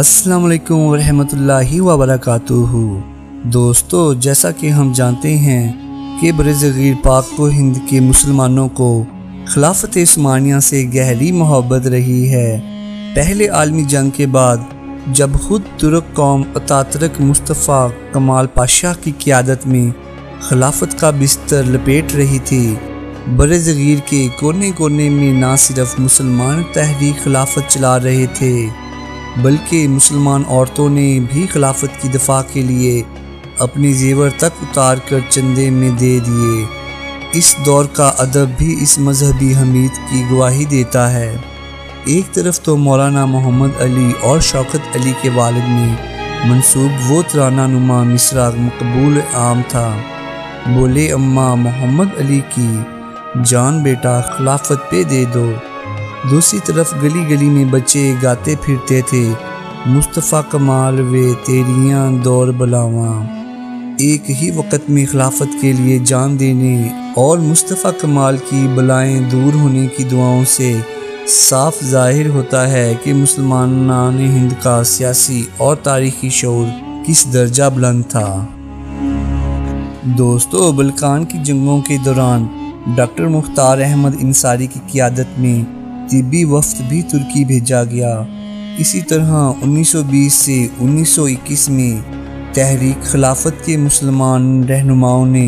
अस्सलाम वालेकुम रहमतुल्लाहि व बरकातुहू। दोस्तों, जैसा कि हम जानते हैं कि बरज़गीर पाक को हिंद के मुसलमानों को खिलाफत उस्मानिया से गहरी मोहब्बत रही है। पहले आलमी जंग के बाद जब खुद तुर्क कौम अतातुर्क मुस्तफ़ा कमाल पाशा की क़ियादत में खिलाफत का बिस्तर लपेट रही थी, बरज़गीर के कोने कोने में ना सिर्फ मुसलमान तहरीक खिलाफत चला रहे थे बल्कि मुसलमान औरतों ने भी खिलाफत की दफा के लिए अपने जेवर तक उतार कर चंदे में दे दिए। इस दौर का अदब भी इस मजहबी हमीद की गवाही देता है। एक तरफ तो मौलाना मोहम्मद अली और शौकत अली के वालिद ने मंसूब वो तराना नुमा मिसरा मकबूल आम था, बोले अम्मा मोहम्मद अली की जान बेटा खिलाफत पे दे दो। दूसरी तरफ गली गली में बच्चे गाते फिरते थे, मुस्तफ़ा कमाल वे तेरियाँ दौर बलावा। एक ही वक्त में खिलाफत के लिए जान देने और मुस्तफ़ा कमाल की बलाएं दूर होने की दुआओं से साफ जाहिर होता है कि मुसलमानान हिंद का सियासी और तारीखी शऊर किस दर्जा बुलंद था। दोस्तों, बल्कान की जंगों के दौरान डॉक्टर मुख्तार अहमद अंसारी की क़ियादत में तिब्बी वफ्द भी तुर्की भेजा गया। इसी तरह 1920 से 1921 में तहरीक खिलाफत के मुसलमान रहनुमाओं ने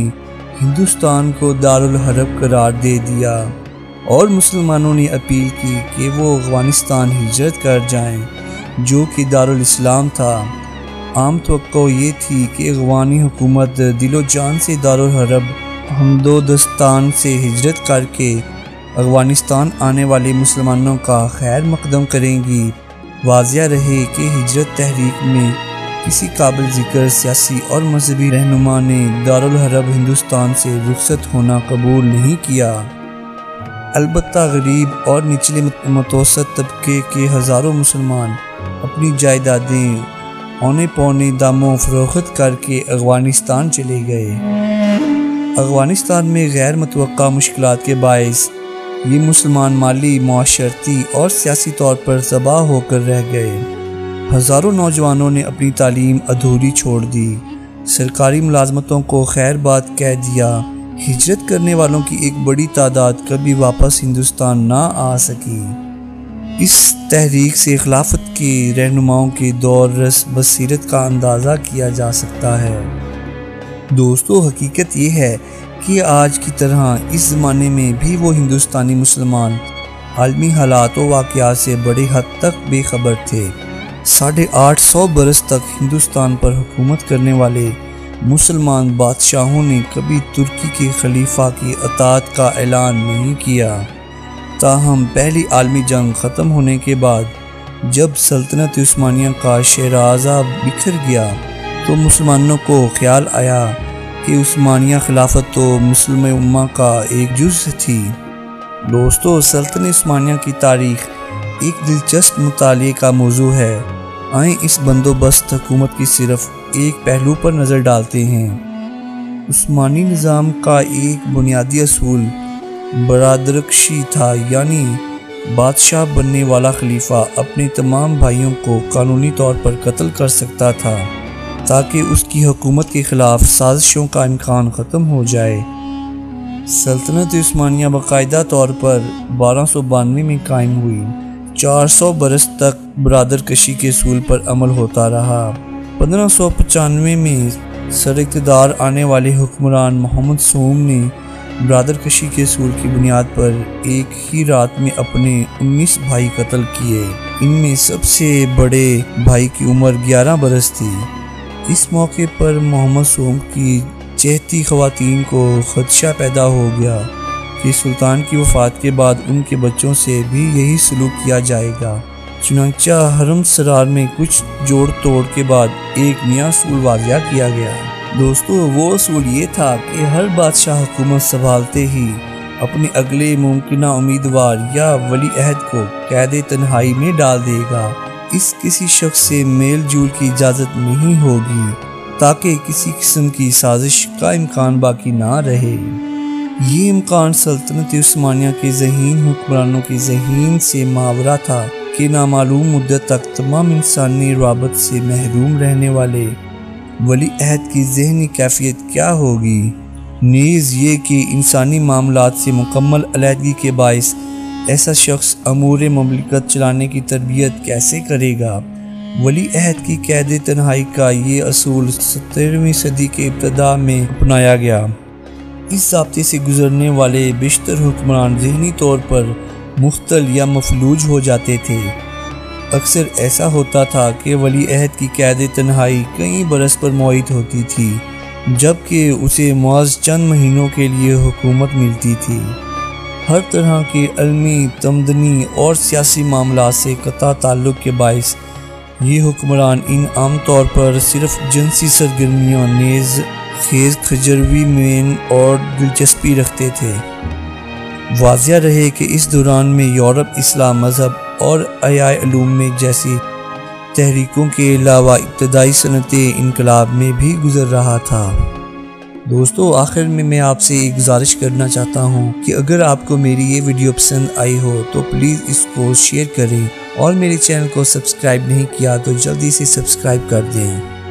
हिंदुस्तान को दारुल हरब करार दे दिया और मुसलमानों ने अपील की कि वो अफगानिस्तान हिजरत कर जाएं, जो कि दारुल इस्लाम था। आम तवक्को ये थी कि अफगानी हुकूमत दिलो जान से दारुल हरब हमदोदस्तान से हिजरत करके अफगानिस्तान आने वाले मुसलमानों का खैर मकदम करेंगी। वाजिया रहे कि हिजरत तहरीक में किसी काबिल जिक्र सियासी और मजहबी रहनुमा ने दारुल हरब हिंदुस्तान से रुखसत होना कबूल नहीं किया। अलबत्ता गरीब और निचले मतवसत तबके के हज़ारों मुसलमान अपनी जायदादें औने पौने दामों फरोख्त करके अफगानिस्तान चले गए। अफगानिस्तान में गैर मतवक्का मुश्किलात के बायस ये मुसलमान माली, माशरती और सियासी तौर पर तबाह होकर रह गए। हज़ारों नौजवानों ने अपनी तालीम अधूरी छोड़ दी, सरकारी मुलाजमतों को खैरबाद कह दिया। हिजरत करने वालों की एक बड़ी तादाद कभी वापस हिंदुस्तान ना आ सकी। इस तहरीक से खिलाफत के रहनुमाओं के दौर रस बसीरत का अंदाज़ा किया जा सकता है। दोस्तों, हकीकत यह है कि आज की तरह इस ज़माने में भी वो हिंदुस्तानी मुसलमान आलमी हालात व वाक़ियात से बड़ी हद तक बेखबर थे। 850 बरस तक हिंदुस्तान पर हुकूमत करने वाले मुसलमान बादशाहों ने कभी तुर्की के खलीफा की अतात का ऐलान नहीं किया। ताहम पहली आलमी जंग ख़त्म होने के बाद जब सल्तनत उस्मानिया का शहराज़ा बिखर गया तो मुसलमानों को ख्याल आया कि उस्मानिया खिलाफत तो मुस्लिम उम्मा का एक जुज़ थी। दोस्तों, सल्तनत उस्मानिया की तारीख़ एक दिलचस्प मुताले का मौजू है। आए इस बंदोबस्त हुकूमत की सिर्फ एक पहलू पर नज़र डालते हैं। उस्मानी निज़ाम का एक बुनियादी असूल बरादरकशी था, यानी बादशाह बनने वाला खलीफा अपने तमाम भाइयों को कानूनी तौर पर कत्ल कर सकता था ताकि उसकी हुकूमत के ख़िलाफ़ साजिशों का इम्कान ख़त्म हो जाए। सल्तनत उस्मानिया बाकायदा तौर पर 1292 में कायम हुई। 400 बरस तक बरादरकशी के असूल पर अमल होता रहा। 1595 में सर-ए-इक़्तिदार आने वाले हुक्मरान मोहम्मद सोम ने बरादरकशी के असूल की बुनियाद पर एक ही रात में अपने 19 भाई कत्ल किए। इनमें सबसे बड़े भाई की उम्र 11 बरस थी। इस मौके पर मोहम्मद सोम की चहती ख़वातीन को ख़दशा पैदा हो गया कि सुल्तान की वफ़ात के बाद उनके बच्चों से भी यही सलूक किया जाएगा। चुनांचा हरम सरार में कुछ जोड़ तोड़ के बाद एक नया असूल वाजिया किया गया। दोस्तों, वो असूल ये था कि हर बादशाह हुकूमत संभालते ही अपने अगले मुमकिना उम्मीदवार या वली अहद को कैद तन्हाई में डाल देगा। इस किसी शख्स से मेल जोल की इजाज़त नहीं होगी ताकि किसी किस्म की साजिश का इम्कान बाकी ना रहे। ये इम्कान सल्तनत उस्मानिया के ज़हीन हुक्मरानों के ज़हीन से मावरा था कि नामालूम मुद्दत तक तमाम इंसानी रवाबत से महरूम रहने वाले वली अहद की जहनी कैफियत क्या होगी। नीज़ ये कि इंसानी मामलात से मुकम्मल अलहदगी के बायस ऐसा शख्स अमूर ममलिकत चलाने की तरबियत कैसे करेगा। वली अहद की कैद तन्हाई का ये असूल 17वीं सदी के इब्तदा में अपनाया गया। इस ज़ाब्ते से गुजरने वाले बेशतर हुक्मरान ज़हनी तौर पर मुख्तल या मफलूज हो जाते थे। अक्सर ऐसा होता था कि वली अहद की कैद तन्हाई कई बरस पर मुईद होती थी, जबकि उसे महज चंद महीनों के लिए हुकूमत मिलती थी। हर तरह के अलमी, तमदनी और सियासी मामला से कता ताल्लुक़ के बायस ये हुक्मरान इन आम तौर पर सिर्फ जिनसी सरगर्मियों, नेज़ खेज खजरवी में और दिलचस्पी रखते थे। वाज़िया रहे कि इस दौरान में यूरोप इस्लाम मजहब और आयाए उलूम में जैसी तहरीकों के अलावा इब्तदाई सनते इनकलाब में भी गुजर रहा था। दोस्तों, आखिर में मैं आपसे एक गुजारिश करना चाहता हूँ कि अगर आपको मेरी ये वीडियो पसंद आई हो तो प्लीज़ इसको शेयर करें और मेरे चैनल को सब्सक्राइब नहीं किया तो जल्दी से सब्सक्राइब कर दें।